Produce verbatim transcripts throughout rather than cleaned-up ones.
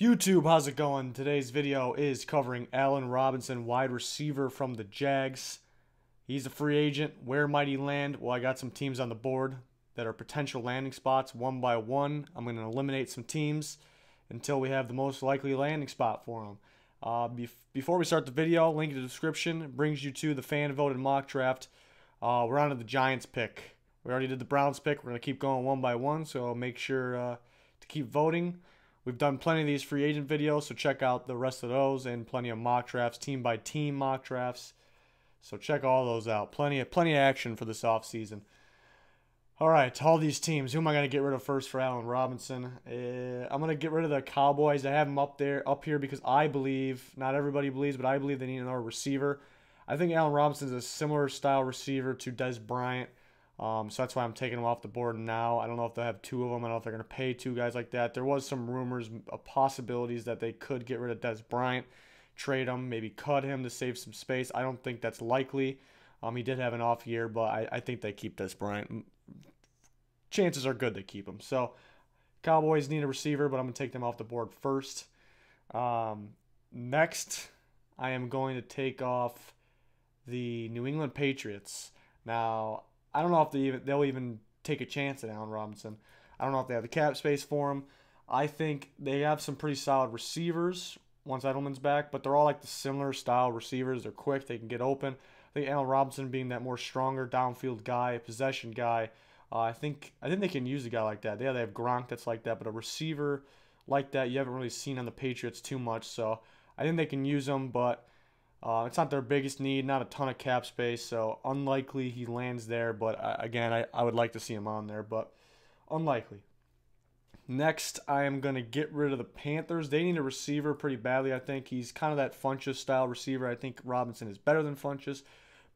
YouTube, how's it going? Today's video is covering Allen Robinson, wide receiver from the Jags. He's a free agent. Where might he land? Well, I got some teams on the board that are potential landing spots one by one. I'm going to eliminate some teams until we have the most likely landing spot for him. Uh, be before we start the video, link in the description. It brings you to the fan-voted mock draft. Uh, we're on to the Giants pick. We already did the Browns pick. We're going to keep going one by one, so make sure uh, to keep voting. We've done plenty of these free agent videos, so check out the rest of those and plenty of mock drafts, team by team mock drafts. So check all those out. Plenty of plenty of action for this offseason. All right, all these teams. Who am I going to get rid of first for Allen Robinson? Uh, I'm going to get rid of the Cowboys. I have them up there, up here because I believe, not everybody believes, but I believe they need another receiver. I think Allen Robinson is a similar style receiver to Dez Bryant. Um, so that's why I'm taking them off the board now. I don't know if they'll have two of them. I don't know if they're going to pay two guys like that. There was some rumors of possibilities that they could get rid of Dez Bryant, trade him, maybe cut him to save some space. I don't think that's likely. Um, he did have an off year, but I, I think they keep Dez Bryant. Chances are good they keep him. So Cowboys need a receiver, but I'm going to take them off the board first. Um, next, I am going to take off the New England Patriots. Now, I don't know if they even, they'll even take a chance at Allen Robinson. I don't know if they have the cap space for him. I think they have some pretty solid receivers once Edelman's back, but they're all like the similar style receivers. They're quick. They can get open. I think Allen Robinson being that more stronger downfield guy, possession guy, uh, I think I think they can use a guy like that. Yeah, they have Gronk that's like that, but a receiver like that you haven't really seen on the Patriots too much. So I think they can use him, but Uh, it's not their biggest need, not a ton of cap space, so unlikely he lands there. But, uh, again, I, I would like to see him on there, but unlikely. Next, I am going to get rid of the Panthers. They need a receiver pretty badly, I think. He's kind of that Funchess-style receiver. I think Robinson is better than Funchess,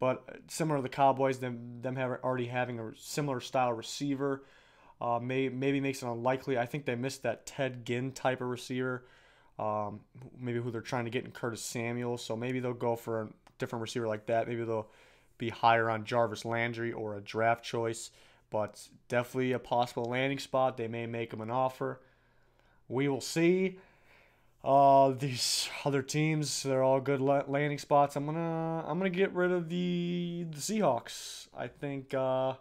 but similar to the Cowboys, them, them have already having a similar-style receiver uh, may, maybe makes it unlikely. I think they missed that Ted Ginn type of receiver. Um, maybe who they're trying to get in Curtis Samuel, so maybe they'll go for a different receiver like that. Maybe they'll be higher on Jarvis Landry or a draft choice, but definitely a possible landing spot. They may make him an offer. We will see. Uh, these other teams, they're all good landing spots. I'm gonna, I'm gonna get rid of the, the Seahawks. I think uh,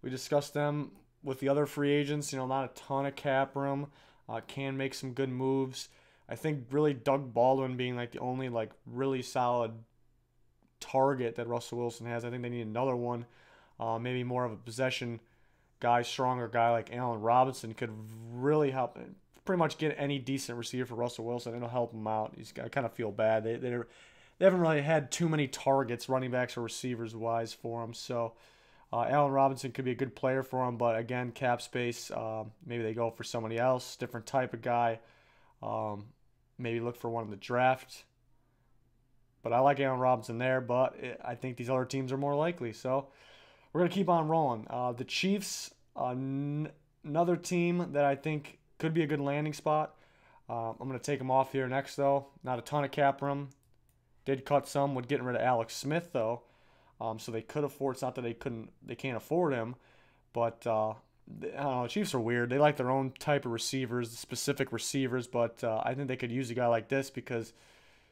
we discussed them with the other free agents. You know, not a ton of cap room. Uh, can make some good moves. I think really Doug Baldwin being like the only like really solid target that Russell Wilson has. I think they need another one, uh, maybe more of a possession guy, stronger guy like Allen Robinson could really help. Pretty much get any decent receiver for Russell Wilson, it'll help him out. He's I kind of feel bad they they they haven't really had too many targets, running backs or receivers wise for him. So uh, Allen Robinson could be a good player for him, but again, cap space. Uh, maybe they go for somebody else, different type of guy. Um, Maybe look for one in the draft. But I like Allen Robinson there, but it, I think these other teams are more likely. So we're going to keep on rolling. Uh, the Chiefs, uh, another team that I think could be a good landing spot. Uh, I'm going to take them off here next, though. Not a ton of cap room. Did cut some with getting rid of Alex Smith, though. Um, so they could afford. It's not that they couldn't. They can't afford him, but uh, I don't know, the Chiefs are weird. They like their own type of receivers, specific receivers, but uh, I think they could use a guy like this because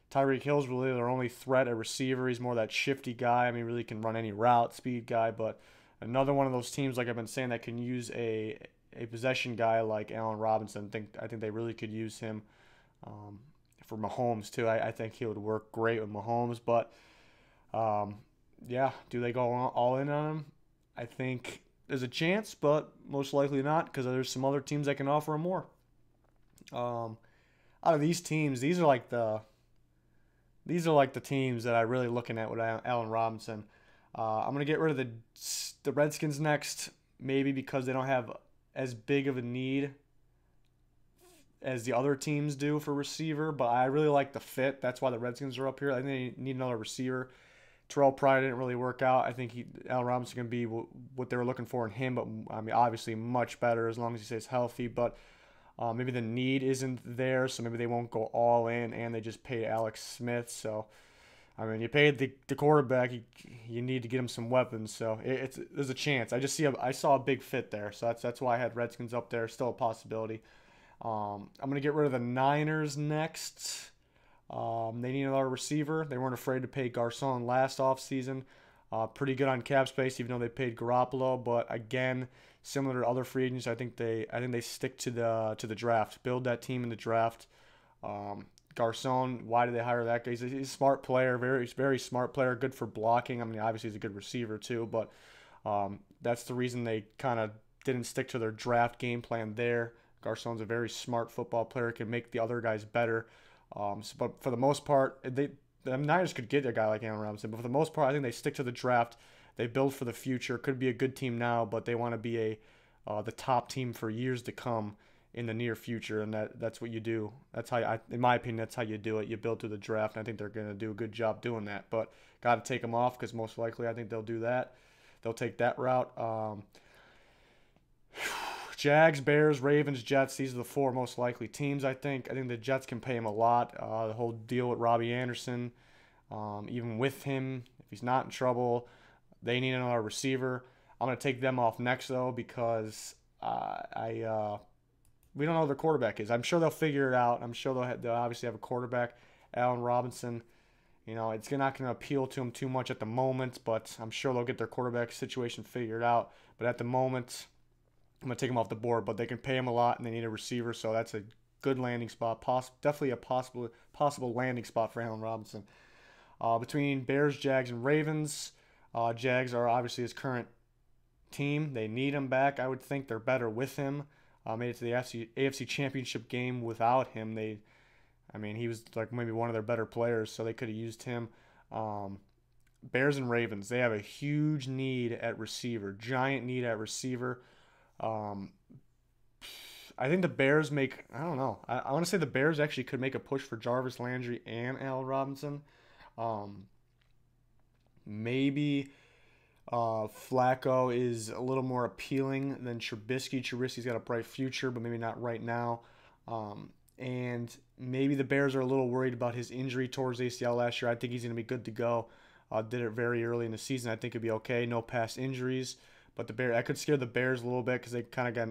Tyreek Hill's really their only threat at receiver. He's more that shifty guy. I mean, really can run any route, speed guy, but another one of those teams, like I've been saying, that can use a a possession guy like Allen Robinson. I think, I think they really could use him um, for Mahomes, too. I, I think he would work great with Mahomes, but, um, yeah, do they go all in on him? I think there's a chance, but most likely not because there's some other teams that can offer him more. Um, out of these teams, these are like the these are like the teams that I'm really looking at with Allen Robinson. Uh, I'm gonna get rid of the the Redskins next, maybe because they don't have as big of a need as the other teams do for receiver. But I really like the fit. That's why the Redskins are up here. I think they need another receiver. Terrell Pride didn't really work out. I think he, Allen Robinson can be what they were looking for in him, but I mean, obviously much better as long as he stays healthy. But uh, maybe the need isn't there, so maybe they won't go all in, and they just paid Alex Smith. So, I mean, you paid the, the quarterback, you, you need to get him some weapons. So it, it's there's a chance. I just see a, I saw a big fit there, so that's that's why I had Redskins up there. Still a possibility. Um, I'm going to get rid of the Niners next. Um, they need another receiver. They weren't afraid to pay Garcon last offseason. Uh, pretty good on cap space, even though they paid Garoppolo. But again, similar to other free agents, I think they I think they stick to the to the draft. Build that team in the draft. Um, Garcon, why did they hire that guy? He's a, he's a smart player, very very smart player, good for blocking. I mean, obviously he's a good receiver too, but um, that's the reason they kind of didn't stick to their draft game plan there. Garcon's a very smart football player, can make the other guys better. Um, so, but for the most part, they the Niners could get a guy like Allen Robinson, but for the most part, I think they stick to the draft. They build for the future. Could be a good team now, but they want to be a uh, the top team for years to come in the near future, and that that's what you do. That's how, I, in my opinion, that's how you do it. You build through the draft, and I think they're going to do a good job doing that. But got to take them off because most likely I think they'll do that. They'll take that route. Um, Jags, Bears, Ravens, Jets. These are the four most likely teams, I think. I think the Jets can pay him a lot. Uh, the whole deal with Robbie Anderson, um, even with him, if he's not in trouble, they need another receiver. I'm going to take them off next, though, because uh, I uh, we don't know who their quarterback is. I'm sure they'll figure it out. I'm sure they'll, have, they'll obviously have a quarterback. Allen Robinson, you know, it's not going to appeal to him too much at the moment, but I'm sure they'll get their quarterback situation figured out. But at the moment, I'm going to take him off the board, but they can pay him a lot, and they need a receiver, so that's a good landing spot. Poss definitely a possible possible landing spot for Allen Robinson. Uh, between Bears, Jags, and Ravens, uh, Jags are obviously his current team. They need him back. I would think they're better with him. Uh, made it to the A F C, A F C Championship game without him. They, I mean, he was like maybe one of their better players, so they could have used him. Um, Bears and Ravens, they have a huge need at receiver, giant need at receiver. Um, I think the Bears make, I don't know. I, I want to say the Bears actually could make a push for Jarvis Landry and Allen Robinson. Um, maybe uh, Flacco is a little more appealing than Trubisky. Trubisky's got a bright future, but maybe not right now. Um, and maybe the Bears are a little worried about his injury towards A C L last year. I think he's going to be good to go. Uh, did it very early in the season. I think it'd be okay. No past injuries. But the Bears, I could scare the Bears a little bit because they kind of got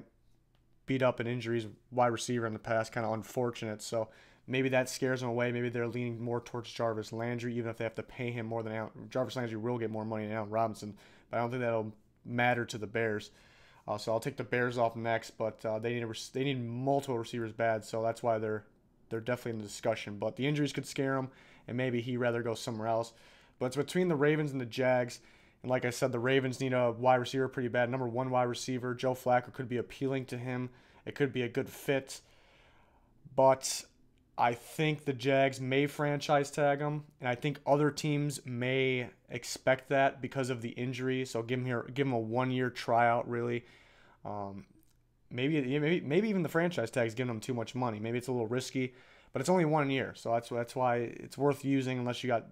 beat up in injuries. Wide receiver in the past, kind of unfortunate. So maybe that scares them away. Maybe they're leaning more towards Jarvis Landry, even if they have to pay him more than Allen. Jarvis Landry will get more money than Allen Robinson. But I don't think that'll matter to the Bears. Uh, so I'll take the Bears off next. But uh, they need a, they need multiple receivers bad. So that's why they're they're definitely in the discussion. But the injuries could scare him, and maybe he'd rather go somewhere else. But it's between the Ravens and the Jags. And like I said, the Ravens need a wide receiver pretty bad. Number one wide receiver. Joe Flacco could be appealing to him. It could be a good fit. But I think the Jags may franchise tag him. And I think other teams may expect that because of the injury. So give him, here, give him a one-year tryout, really. Um, maybe, maybe, maybe even the franchise tag is giving him too much money. Maybe it's a little risky. But it's only one year. So that's, that's why it's worth using unless you got...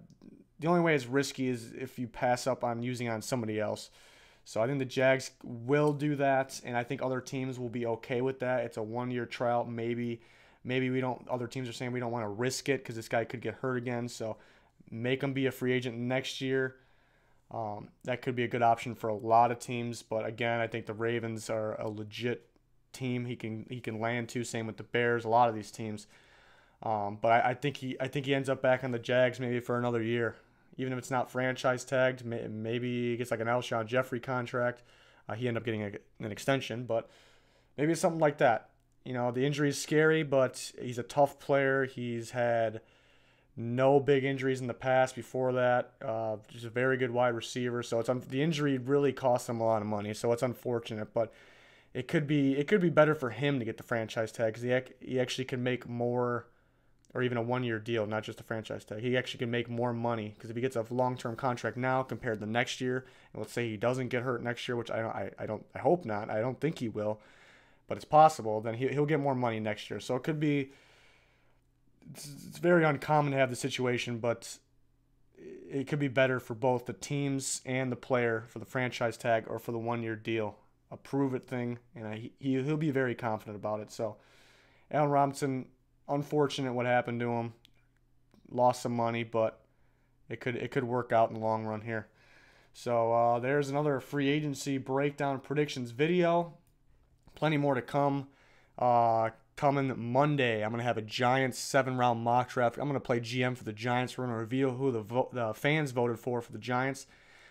The only way it's risky is if you pass up on using on somebody else. So I think the Jags will do that, and I think other teams will be okay with that. It's a one-year tryout. Maybe maybe we don't. Other teams are saying we don't want to risk it because this guy could get hurt again. So make him be a free agent next year. Um, that could be a good option for a lot of teams. But, again, I think the Ravens are a legit team he can he can land to. Same with the Bears, a lot of these teams. Um, but I, I think he I think he ends up back on the Jags maybe for another year. Even if it's not franchise tagged, maybe he gets like an Alshon Jeffrey contract. Uh, he ended up getting a, an extension, but maybe it's something like that. You know, the injury is scary, but he's a tough player. He's had no big injuries in the past before that. Uh, just a very good wide receiver. So it's the injury really cost him a lot of money. So it's unfortunate, but it could be it could be better for him to get the franchise tag because he ac he actually can make more. Or even a one-year deal, not just a franchise tag. He actually can make more money because if he gets a long-term contract now compared to next year, and let's say he doesn't get hurt next year, which I don't, I, I don't, I hope not. I don't think he will, but it's possible. Then he, he'll get more money next year. So it could be. It's, it's very uncommon to have the situation, but it could be better for both the teams and the player for the franchise tag or for the one-year deal, a prove-it thing, and I, he he'll be very confident about it. So, Allen Robinson. Unfortunate what happened to him. Lost some money, but it could it could work out in the long run here. So uh, there's another free agency breakdown predictions video. Plenty more to come. Uh, coming Monday. I'm going to have a Giants seven round mock draft. I'm going to play G M for the Giants. We're going to reveal who the, vo the fans voted for for the Giants.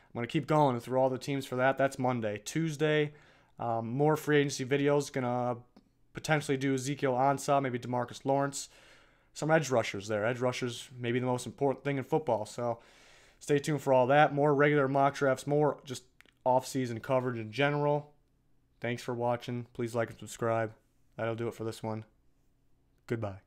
I'm going to keep going through all the teams for that. That's Monday. Tuesday, um, more free agency videos. Going to potentially do Ezekiel Ansah, maybe DeMarcus Lawrence. Some edge rushers there. Edge rushers may be the most important thing in football. So stay tuned for all that. More regular mock drafts, more just off-season coverage in general. Thanks for watching. Please like and subscribe. That'll do it for this one. Goodbye.